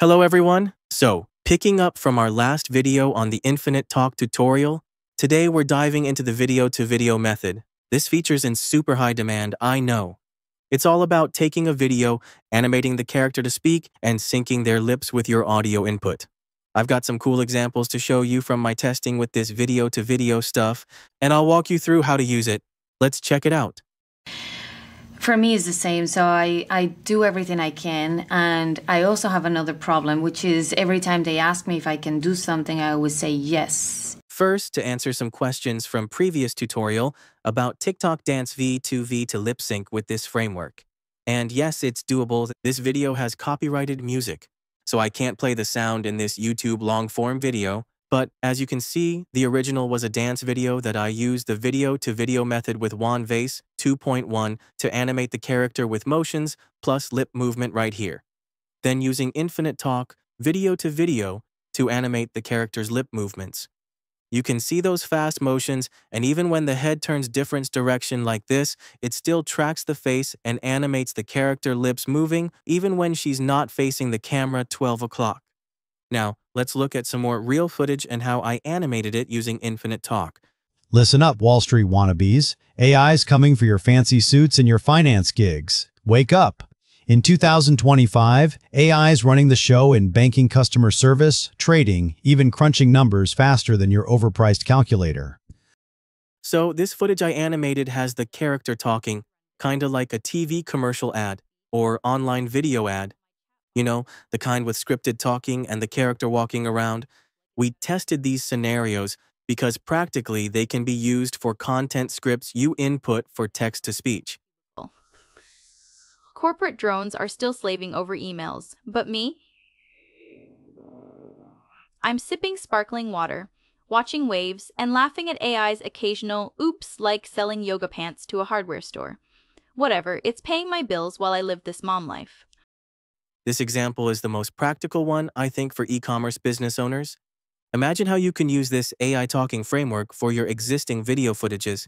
Hello everyone! So, picking up from our last video on the Infinite Talk tutorial, today we're diving into the video-to-video method. This feature's in super high demand, I know. It's all about taking a video, animating the character to speak, and syncing their lips with your audio input. I've got some cool examples to show you from my testing with this video-to-video stuff, and I'll walk you through how to use it. Let's check it out. For me, it's the same. So I do everything I can. And I also have another problem, which is every time they ask me if I can do something, I always say yes. First, to answer some questions from previous tutorial about TikTok Dance V2V to lip sync with this framework. And yes, it's doable. This video has copyrighted music, so I can't play the sound in this YouTube long-form video. But as you can see, the original was a dance video that I used the video-to-video method with WAN 2.1 to animate the character with motions plus lip movement right here. Then using Infinite Talk video-to-video to animate the character's lip movements. You can see those fast motions, and even when the head turns different direction like this, it still tracks the face and animates the character lips moving even when she's not facing the camera 12 o'clock. Now, let's look at some more real footage and how I animated it using Infinite Talk. Listen up, Wall Street wannabes. AI's coming for your fancy suits and your finance gigs. Wake up. In 2025, AI's running the show in banking, customer service, trading, even crunching numbers faster than your overpriced calculator. So this footage I animated has the character talking, kinda like a TV commercial ad or online video ad. You know, the kind with scripted talking and the character walking around. We tested these scenarios because practically they can be used for content scripts you input for text-to-speech. Corporate drones are still slaving over emails, but me? I'm sipping sparkling water, watching waves, and laughing at AI's occasional oops like selling yoga pants to a hardware store. Whatever, it's paying my bills while I live this mom life. This example is the most practical one, I think, for e-commerce business owners. Imagine how you can use this AI talking framework for your existing video footages.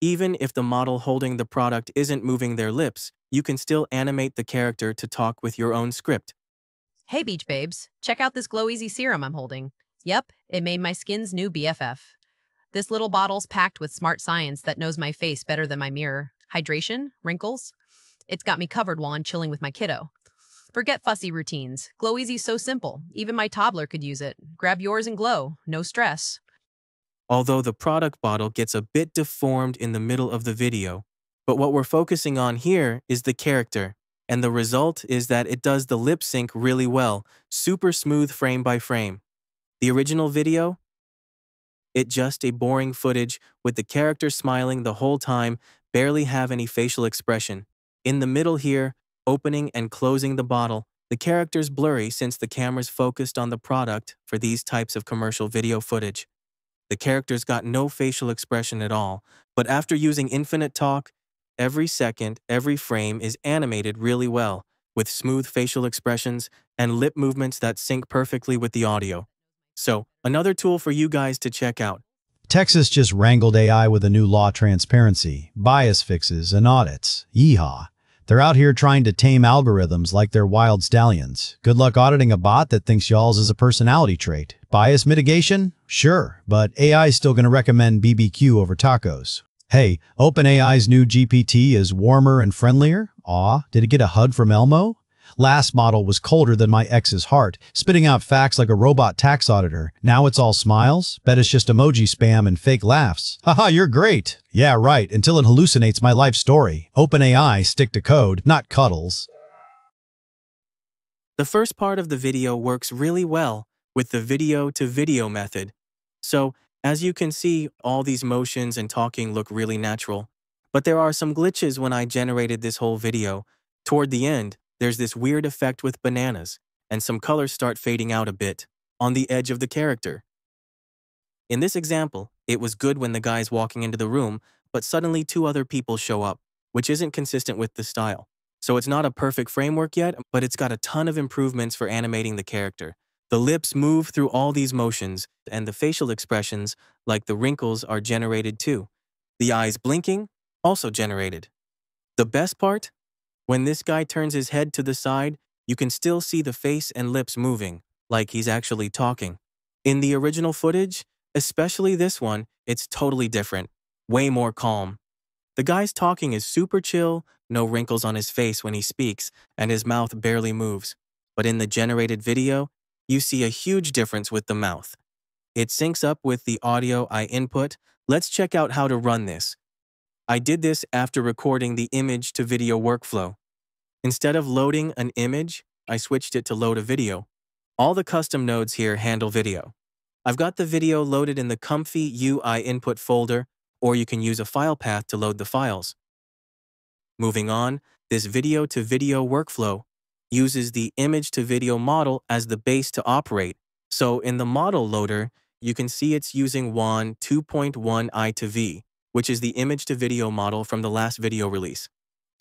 Even if the model holding the product isn't moving their lips, you can still animate the character to talk with your own script. Hey, Beach Babes, check out this Glow Easy serum I'm holding. Yep, it made my skin's new BFF. This little bottle's packed with smart science that knows my face better than my mirror. Hydration, wrinkles. It's got me covered while I'm chilling with my kiddo. Forget fussy routines. Glow Easy's so simple. Even my toddler could use it. Grab yours and glow. No stress. Although the product bottle gets a bit deformed in the middle of the video, but what we're focusing on here is the character, and the result is that it does the lip sync really well, super smooth frame by frame. The original video? It's just a boring footage with the character smiling the whole time, barely have any facial expression. In the middle here, opening and closing the bottle, the character's blurry since the camera's focused on the product for these types of commercial video footage. The character's got no facial expression at all, but after using Infinite Talk, every second, every frame is animated really well, with smooth facial expressions and lip movements that sync perfectly with the audio. So, another tool for you guys to check out. Texas just wrangled AI with a new law: transparency, bias fixes, and audits. Yeehaw. They're out here trying to tame algorithms like they're wild stallions. Good luck auditing a bot that thinks y'all's is a personality trait. Bias mitigation? Sure, but AI's still gonna recommend BBQ over tacos. Hey, OpenAI's new GPT is warmer and friendlier? Aw, did it get a HUD from Elmo? Last model was colder than my ex's heart, spitting out facts like a robot tax auditor. Now it's all smiles? Bet it's just emoji spam and fake laughs. Haha, you're great! Yeah, right, until it hallucinates my life story. OpenAI, stick to code, not cuddles. The first part of the video works really well with the video-to-video method. So, as you can see, all these motions and talking look really natural. But there are some glitches when I generated this whole video. Toward the end, there's this weird effect with bananas, and some colors start fading out a bit, on the edge of the character. In this example, it was good when the guy's walking into the room, but suddenly two other people show up, which isn't consistent with the style. So it's not a perfect framework yet, but it's got a ton of improvements for animating the character. The lips move through all these motions, and the facial expressions, like the wrinkles, are generated too. The eyes blinking, also generated. The best part? When this guy turns his head to the side, you can still see the face and lips moving, like he's actually talking. In the original footage, especially this one, it's totally different, way more calm. The guy's talking is super chill, no wrinkles on his face when he speaks, and his mouth barely moves. But in the generated video, you see a huge difference with the mouth. It syncs up with the audio I input. Let's check out how to run this. I did this after recording the image to video workflow. Instead of loading an image, I switched it to load a video. All the custom nodes here handle video. I've got the video loaded in the ComfyUI input folder, or you can use a file path to load the files. Moving on, this video to video workflow uses the image to video model as the base to operate. So in the model loader, you can see it's using WAN 2.1 I2V, which is the image to video model from the last video release.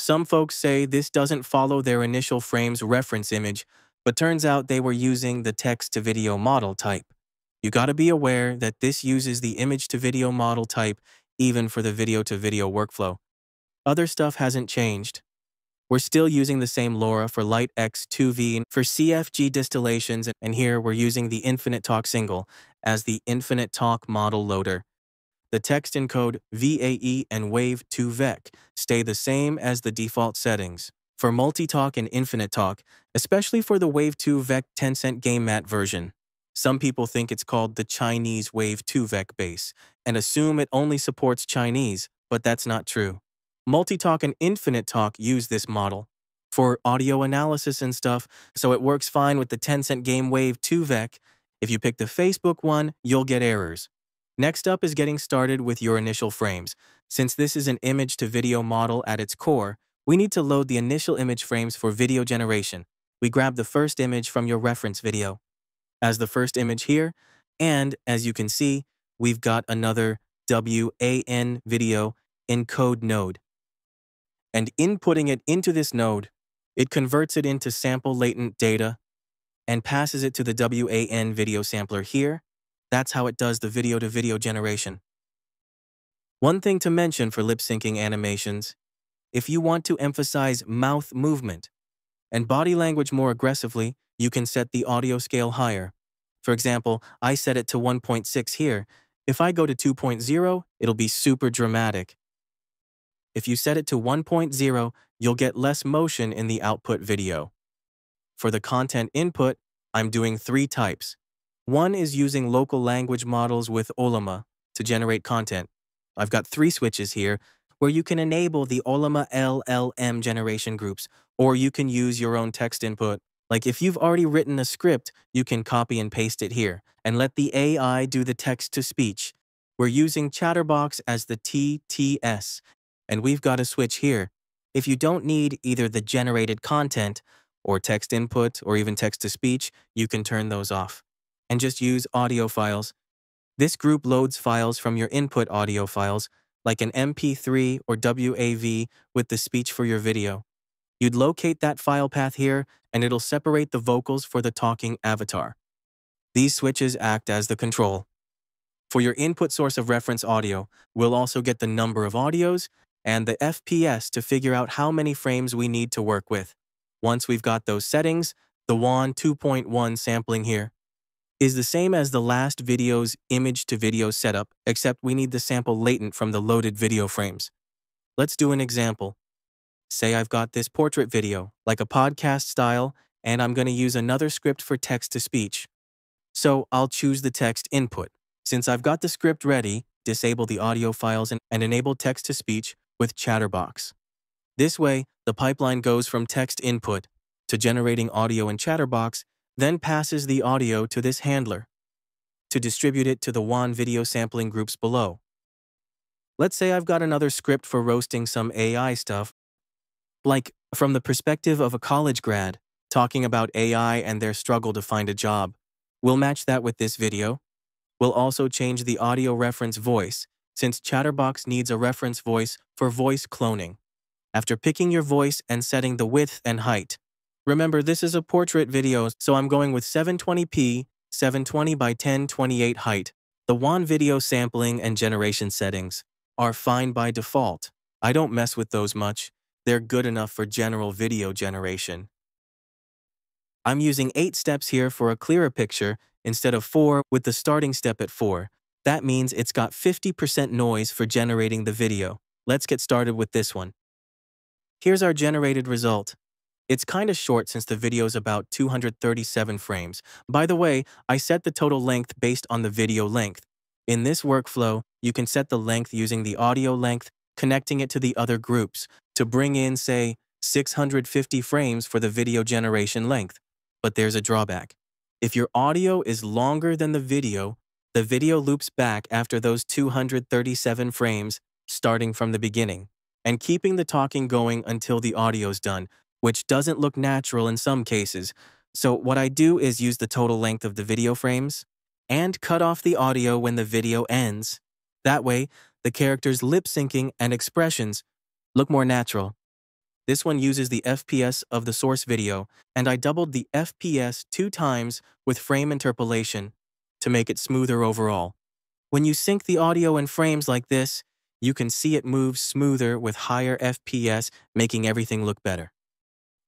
Some folks say this doesn't follow their initial frame's reference image, but turns out they were using the text-to-video model type. You gotta be aware that this uses the image-to-video model type even for the video-to-video workflow. Other stuff hasn't changed. We're still using the same LoRa for Light X2V for CFG distillations, and here we're using the Infinite Talk single as the Infinite Talk model loader. The text encode VAE and Wave2Vec stay the same as the default settings. For multi-talk and infinite talk, especially for the Wave2Vec Tencent Game Mat version. Some people think it's called the Chinese Wave2Vec base and assume it only supports Chinese, but that's not true. Multi-talk and infinite talk use this model for audio analysis and stuff, so it works fine with the Tencent game Wave2Vec. If you pick the Facebook one, you'll get errors. Next up is getting started with your initial frames. Since this is an image-to-video model at its core, we need to load the initial image frames for video generation. We grab the first image from your reference video as the first image here, and as you can see, we've got another WAN video encode node. And inputting it into this node, it converts it into sample latent data and passes it to the WAN video sampler here. That's how it does the video-to-video generation. One thing to mention for lip-syncing animations: if you want to emphasize mouth movement and body language more aggressively, you can set the audio scale higher. For example, I set it to 1.6 here. If I go to 2.0, it'll be super dramatic. If you set it to 1.0, you'll get less motion in the output video. For the content input, I'm doing three types. One is using local language models with Ollama to generate content. I've got three switches here, where you can enable the Ollama LLM generation groups, or you can use your own text input. Like if you've already written a script, you can copy and paste it here and let the AI do the text-to-speech. We're using Chatterbox as the TTS, and we've got a switch here. If you don't need either the generated content or text input or even text-to-speech, you can turn those off and just use audio files. This group loads files from your input audio files, like an MP3 or WAV with the speech for your video. You'd locate that file path here, and it'll separate the vocals for the talking avatar. These switches act as the control. For your input source of reference audio, we'll also get the number of audios and the FPS to figure out how many frames we need to work with. Once we've got those settings, the WAN 2.1 sampling here is the same as the last video's image-to-video setup, except we need the sample latent from the loaded video frames. Let's do an example. Say I've got this portrait video, like a podcast style, and I'm going to use another script for text-to-speech. So I'll choose the text input. Since I've got the script ready, disable the audio files and enable text-to-speech with Chatterbox. This way, the pipeline goes from text input to generating audio in Chatterbox, then passes the audio to this handler to distribute it to the WAN video sampling groups below. Let's say I've got another script for roasting some AI stuff, like from the perspective of a college grad, talking about AI and their struggle to find a job. We'll match that with this video. We'll also change the audio reference voice, since Chatterbox needs a reference voice for voice cloning. After picking your voice and setting the width and height, remember, this is a portrait video, so I'm going with 720p, 720 by 1028 height. The WAN video sampling and generation settings are fine by default. I don't mess with those much. They're good enough for general video generation. I'm using 8 steps here for a clearer picture instead of 4 with the starting step at 4. That means it's got 50% noise for generating the video. Let's get started with this one. Here's our generated result. It's kinda short since the video's about 237 frames. By the way, I set the total length based on the video length. In this workflow, you can set the length using the audio length, connecting it to the other groups, to bring in, say, 650 frames for the video generation length. But there's a drawback. If your audio is longer than the video loops back after those 237 frames, starting from the beginning, and keeping the talking going until the audio's done, which doesn't look natural in some cases. So what I do is use the total length of the video frames and cut off the audio when the video ends. That way, the character's lip-syncing and expressions look more natural. This one uses the FPS of the source video, and I doubled the FPS 2 times with frame interpolation to make it smoother overall. When you sync the audio in frames like this, you can see it moves smoother with higher FPS, making everything look better.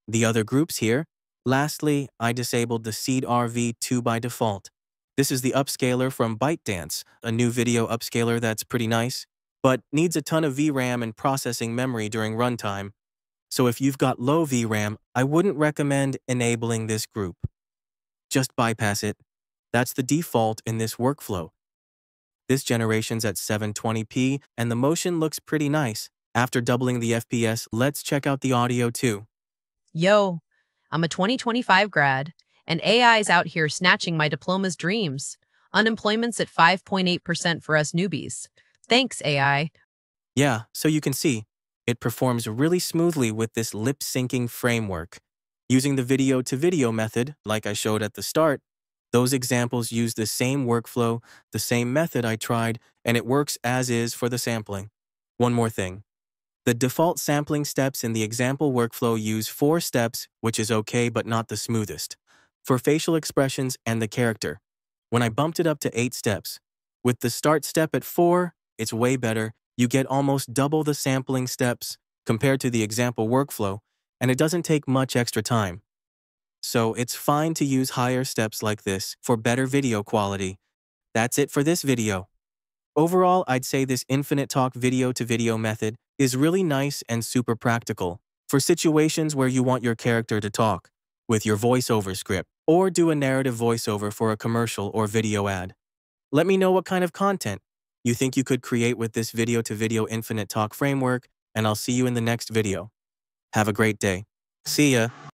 The other groups here. Lastly, I disabled the Seed RV2 by default. This is the upscaler from ByteDance, a new video upscaler that's pretty nice, but needs a ton of VRAM and processing memory during runtime. So if you've got low VRAM, I wouldn't recommend enabling this group. Just bypass it. That's the default in this workflow. This generation's at 720p, and the motion looks pretty nice. After doubling the FPS, let's check out the audio too. Yo, I'm a 2025 grad, and AI's out here snatching my diploma's dreams. Unemployment's at 5.8% for us newbies. Thanks, AI. Yeah, so you can see, it performs really smoothly with this lip-syncing framework. Using the video-to-video method, like I showed at the start, those examples use the same workflow, the same method I tried, and it works as is for the sampling. One more thing. The default sampling steps in the example workflow use 4 steps, which is okay but not the smoothest, for facial expressions and the character. When I bumped it up to 8 steps, with the start step at 4, it's way better. You get almost double the sampling steps compared to the example workflow, and it doesn't take much extra time. So it's fine to use higher steps like this for better video quality. That's it for this video. Overall, I'd say this Infinite Talk video-to-video method is really nice and super practical for situations where you want your character to talk with your voiceover script or do a narrative voiceover for a commercial or video ad. Let me know what kind of content you think you could create with this video-to-video Infinite Talk framework, and I'll see you in the next video. Have a great day. See ya.